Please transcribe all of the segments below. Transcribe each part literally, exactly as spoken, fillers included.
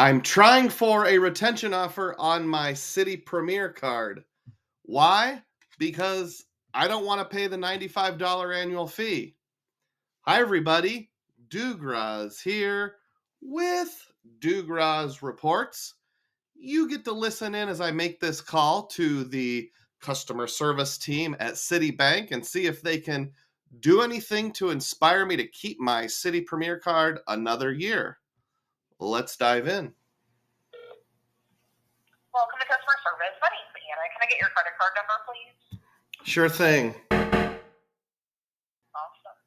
I'm trying for a retention offer on my Citi Premier card. Why? Because I don't want to pay the ninety-five dollar annual fee. Hi, everybody. Dugroz here with Dugroz Reports. You get to listen in as I make this call to the customer service team at Citibank and see if they can do anything to inspire me to keep my Citi Premier card another year. Let's dive in. Welcome to customer service. My name's Anna. Can I get your credit card number, please? Sure thing. Awesome.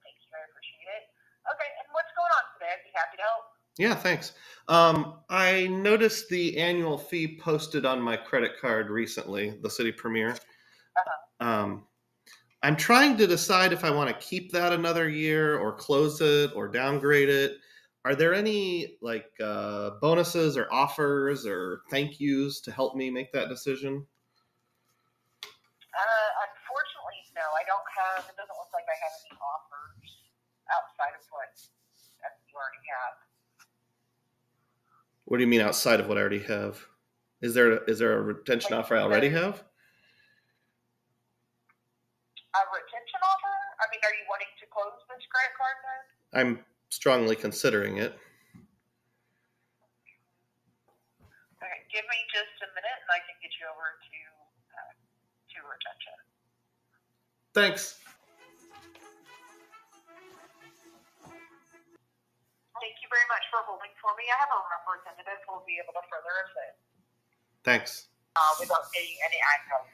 Thank you. I appreciate it. Okay. And what's going on today? I'd be happy to help. Yeah, thanks. Um, I noticed the annual fee posted on my credit card recently, the Citi Premier. Uh-huh. Um, I'm trying to decide if I want to keep that another year or close it or downgrade it. Are there any like uh, bonuses or offers or thank yous to help me make that decision? Uh, unfortunately, no. I don't have, it doesn't look like I have any offers outside of what you already have. What do you mean outside of what I already have? Is there a, is there a retention like, offer I already have? A retention offer? I mean, are you wanting to close this credit card then? I'm strongly considering it. Okay, give me just a minute and I can get you over to, uh, to retention. Thanks. Thank you very much for holding for me. I have a representative who will be able to further assist. Thanks. Uh, without getting any access.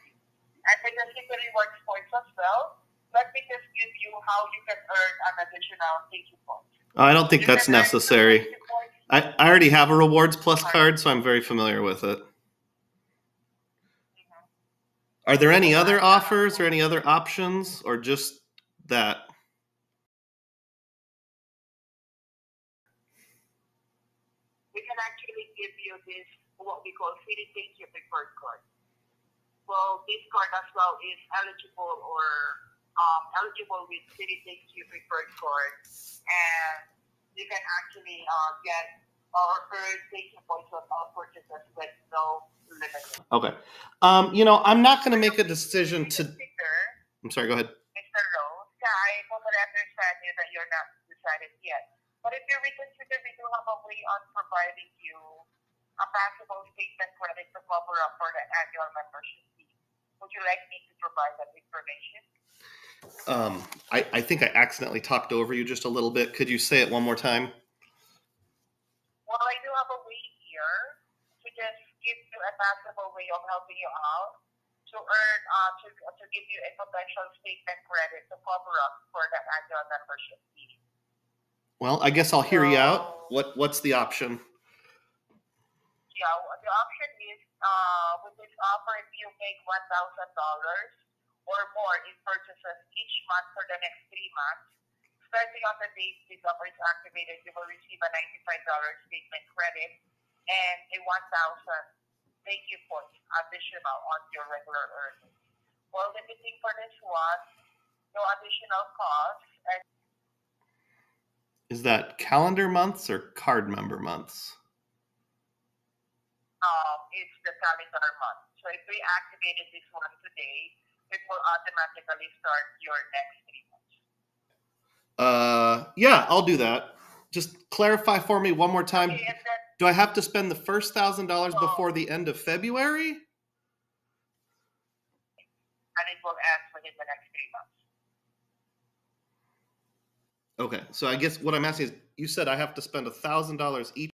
And because the rewards points as well, let me just give you how you can earn an additional thank you point. I don't think you that's necessary. I, I already have a Rewards Plus card, so I'm very familiar with it. Mm-hmm. Are there any other offers or any other options or just that? Is what we call Citi ThankYou Preferred card. Well, this card as well is eligible or um, eligible with Citi ThankYou Preferred card, and you can actually uh, get our preferred ThankYou points on all purchases with no limit. Okay. Um, you know, I'm not going to make a decision to. Mister, I'm sorry. Go ahead. Mister Rose, yeah, I totally understand you that you're not decided yet. But if you reconsider, we do have a way on providing you a possible statement credit to cover up for the annual membership fee. Would you like me to provide that information? Um, I, I think I accidentally talked over you just a little bit. Could you say it one more time? Well, I do have a way here to just give you a possible way of helping you out to earn, uh, to, to give you a potential statement credit to cover up for the annual membership fee. Well, I guess I'll hear you out. What What's the option? Yeah, the option is uh, with this offer, if you make one thousand dollars or more in purchases each month for the next three months, starting on the date this offer is activated, you will receive a ninety-five dollar statement credit and a one thousand thank you point additional on your regular earnings. Well, the good thing for this was no additional cost. And is that calendar months or card member months? Um, it's the calendar month. So if we activated this one today, it will automatically start your next three months. Uh, yeah, I'll do that. Just clarify for me one more time. Okay, then, do I have to spend the first one thousand dollars so, before the end of February? And it will end within the next three months. Okay, so I guess what I'm asking is, you said I have to spend one thousand dollars each.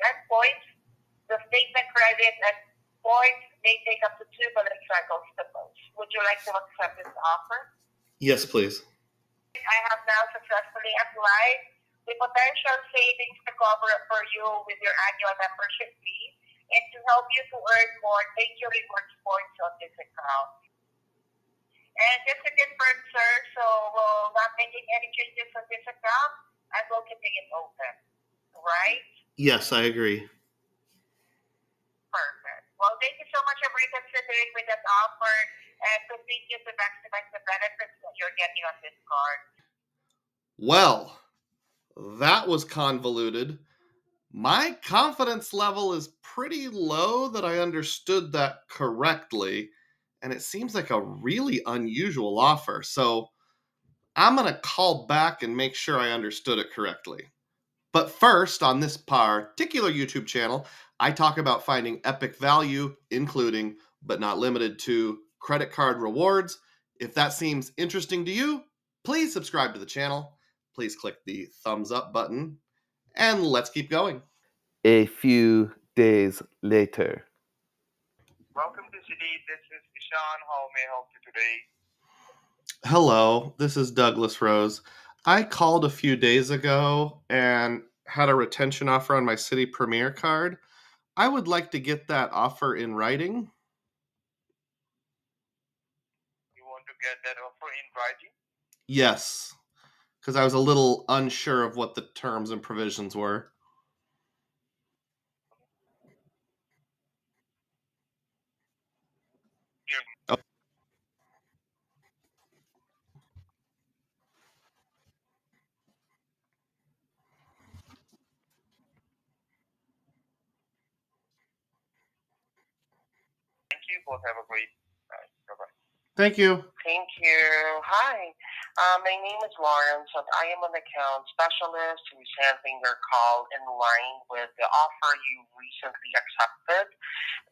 And points, the statement credit and points may take up to two billing cycles to post. Would you like to accept this offer? Yes, please. I have now successfully applied the potential savings to cover for you with your annual membership fee and to help you to earn more thank you rewards points on this account. And just a different, sir, so we'll not making any changes on this account and we'll keeping it open, right? Yes, I agree. Perfect. Well, thank you so much for reconsidering with that offer and continue to maximize the benefits that you're getting on this card. Well, That was convoluted. My confidence level is pretty low that I understood that correctly, and it seems like a really unusual offer. So I'm going to call back and make sure I understood it correctly. But first, on this particular YouTube channel, I talk about finding epic value, including, but not limited to, credit card rewards. If that seems interesting to you, please subscribe to the channel. Please click the thumbs up button, and let's keep going. A few days later. Welcome to Citi. This is Ishaan. How may I help you today? Hello, this is Douglas Rose. I called a few days ago and had a retention offer on my Citi Premier card. I would like to get that offer in writing. You want to get that offer in writing? Yes. Because I was a little unsure of what the terms and provisions were. Yeah. Oh. Thank you. Both have a great night. Bye-bye. Thank you. Thank you. Hi. Uh, my name is Lawrence, and I am an account specialist who's handling your call in line with the offer you recently accepted.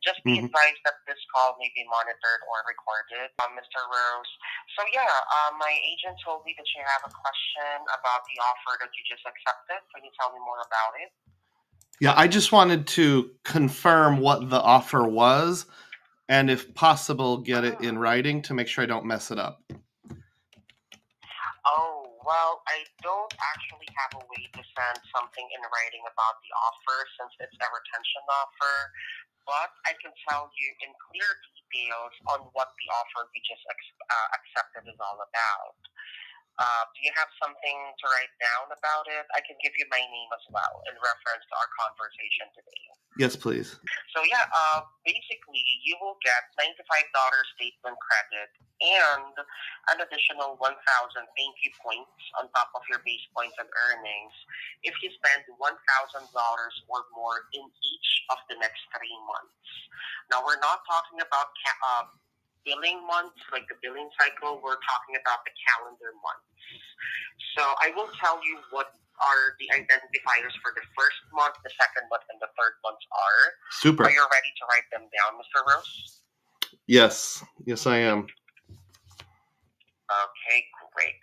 Just be mm-hmm. advised that this call may be monitored or recorded, uh, Mister Rose. So, yeah, uh, my agent told me that you have a question about the offer that you just accepted. Can you tell me more about it? Yeah, I just wanted to confirm what the offer was and, if possible, get it in writing to make sure I don't mess it up. Oh, well, I don't actually have a way to send something in writing about the offer since it's a retention offer, but I can tell you in clear details on what the offer we just uh, accepted is all about. Uh, do you have something to write down about it? I can give you my name as well in reference to our conversation today. Yes, please. So, yeah, uh, basically, you will get ninety-five dollars statement credit and an additional one thousand thank you points on top of your base points and earnings if you spend one thousand dollars or more in each of the next three months. Now, we're not talking about Uh, billing months, like the billing cycle. We're talking about the calendar months. So I will tell you what are the identifiers for the first month, the second month, and the third month are. Super. Are you ready to write them down, Mister Rose? Yes. Yes, I am. Okay, great.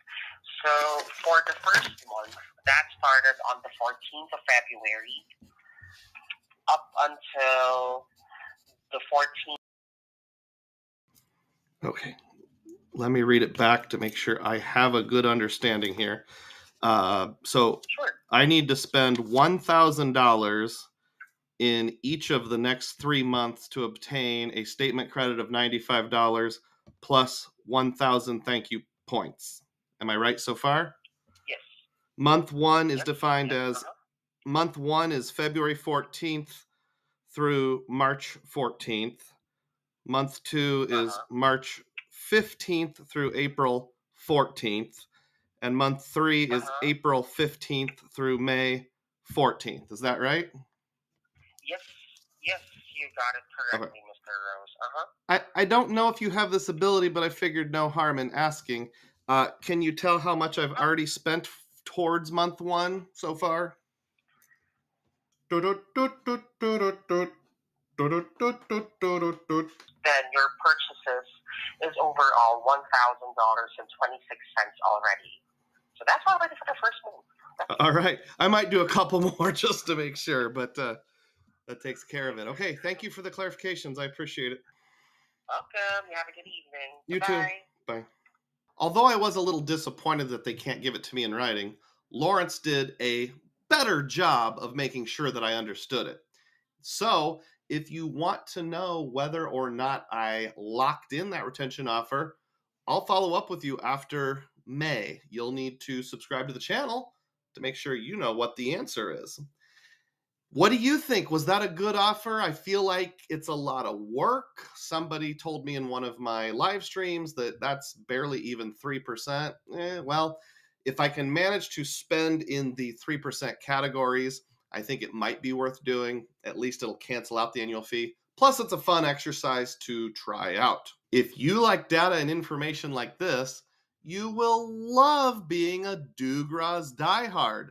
So for the first month, that started on the fourteenth of February up until the fourteenth. Okay, let me read it back to make sure I have a good understanding here. Uh, so sure. I need to spend one thousand dollars in each of the next three months to obtain a statement credit of ninety-five dollars plus one thousand thank you points. Am I right so far? Yes. Month one is yep. defined yep. as, uh-huh. month one is February fourteenth through March fourteenth. Month two is uh-huh. March fifteenth through April fourteenth. And month three uh-huh. is April fifteenth through May fourteenth. Is that right? Yes. Yes, you got it correctly, okay. Mister Rose. Uh-huh. I, I don't know if you have this ability, but I figured no harm in asking. Uh, can you tell how much I've already spent towards month one so far? Do-do-do-do-do-do-do-do. Do, do, do, do, do, do. Then your purchases is overall one thousand dollars and twenty six cents already. So that's already for the first month. All right, I might do a couple more just to make sure, but uh, that takes care of it. Okay, thank you for the clarifications. I appreciate it. Welcome. You have a good evening. You Bye-bye. too. Bye. Although I was a little disappointed that they can't give it to me in writing, Lawrence did a better job of making sure that I understood it. So, if you want to know whether or not I locked in that retention offer, I'll follow up with you after May. You'll need to subscribe to the channel to make sure you know what the answer is. What do you think? Was that a good offer? I feel like it's a lot of work. Somebody told me in one of my live streams that that's barely even three percent. Eh, well, If I can manage to spend in the three percent categories, I think it might be worth doing. At least it'll cancel out the annual fee. Plus, it's a fun exercise to try out. If you like data and information like this, you will love being a Dugroz diehard.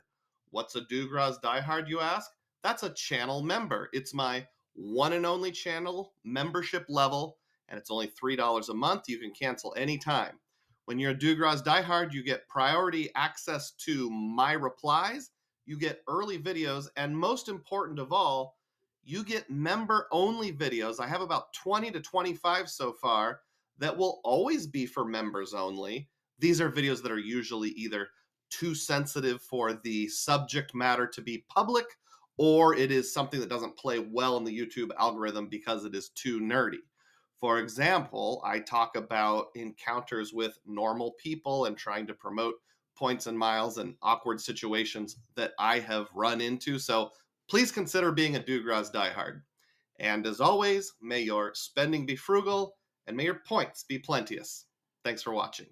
What's a Dugroz diehard, you ask? That's a channel member. It's my one and only channel membership level, and it's only three dollars a month. You can cancel anytime. When you're a Dugroz diehard, you get priority access to my replies, you get early videos, and most important of all, you get member-only videos. I have about twenty to twenty-five so far that will always be for members only. These are videos that are usually either too sensitive for the subject matter to be public, or it is something that doesn't play well in the YouTube algorithm because it is too nerdy. For example, I talk about encounters with normal people and trying to promote points and miles and awkward situations that I have run into. So please consider being a Dugroz diehard. And as always, may your spending be frugal and may your points be plenteous. Thanks for watching.